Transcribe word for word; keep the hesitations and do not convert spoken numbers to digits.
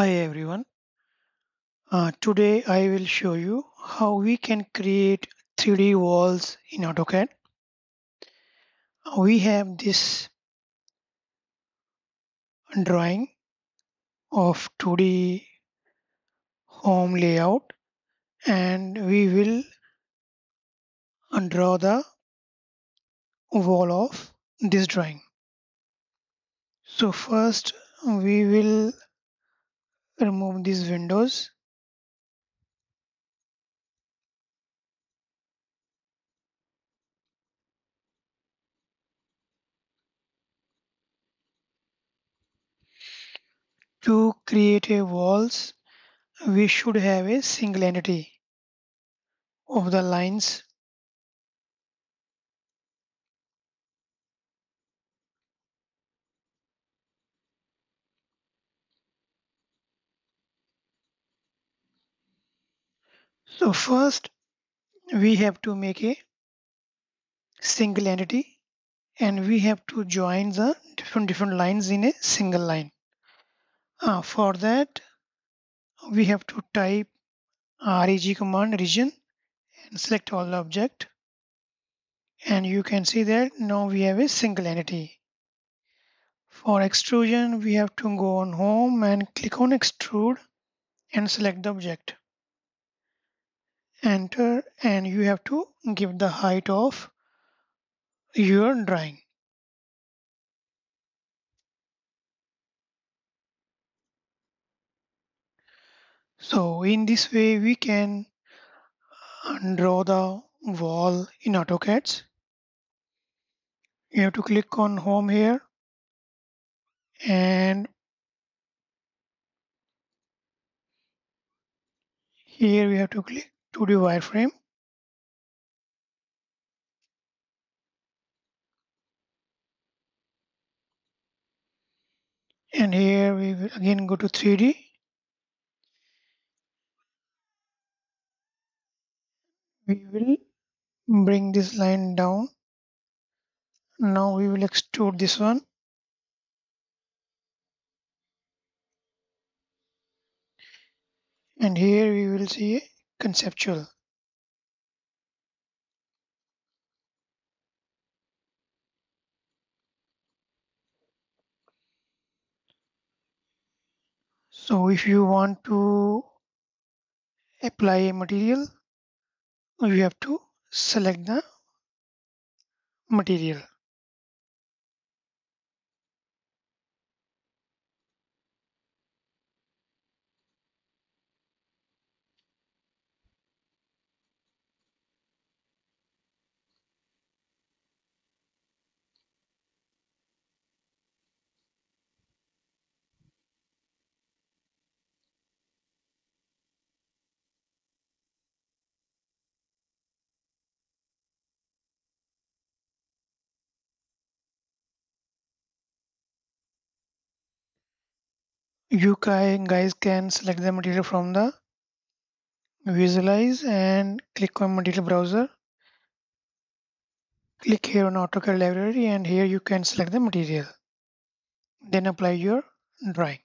Hi everyone, uh, today I will show you how we can create three D walls in AutoCAD. We have this drawing of two D home layout and we will draw the wall of this drawing. So first we will remove these windows to create a walls. We should have a single entity of the lines. So first we have to make a single entity and we have to join the different different lines in a single line. Uh, for that we have to type R E G command region and select all the object, and you can see that now we have a single entity. For extrusion we have to go on home and click on extrude and select the object. Enter, and you have to give the height of your drawing. So in this way we can draw the wall in AutoCAD. You have to click on home here and here we have to click two D wireframe. And here we will again go to three D. We will bring this line down. Now we will extrude this one. And here we will see conceptual. So if you want to apply a material, you have to select the material. You guys can select the material from the visualize and click on material browser. Click here on AutoCAD library and here you can select the material. Then apply your drawing.